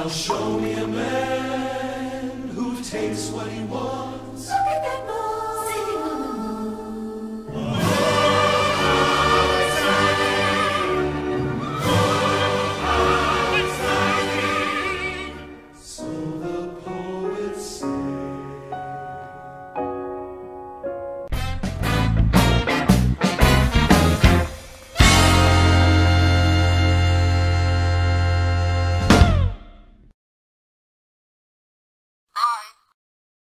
Now show me a man who takes what he wants. Look at that man.